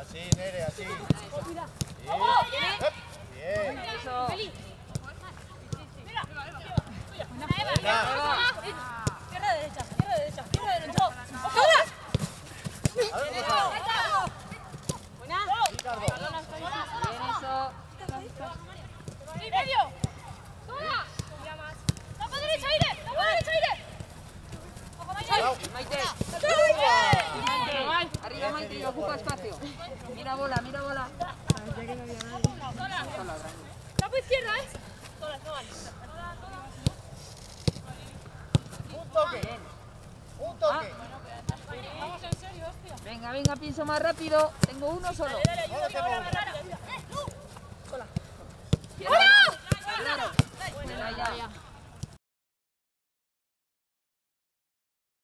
Así, Nere, así. Mira. Bien. Eso. Izquierda, derecha, izquierda, derecha, izquierda, derecha. Buena. Ricardo. Bien, eso. Y medio. Toma. Tapa derecha, aire. Tapa derecha, aire. Ojo, Maite. Maite. Arriba, Maite, y ocupa espacio. Mira bola, mira bola. Tapa izquierda, ¿eh? Todas, todas. Un toque. Vamos en serio, hostia. Venga, venga, pienso más rápido. Tengo uno solo. Dale, ayuda, que ahora me gana. ¡Hola! ¡Hola! ¡Hola! ¡Hola!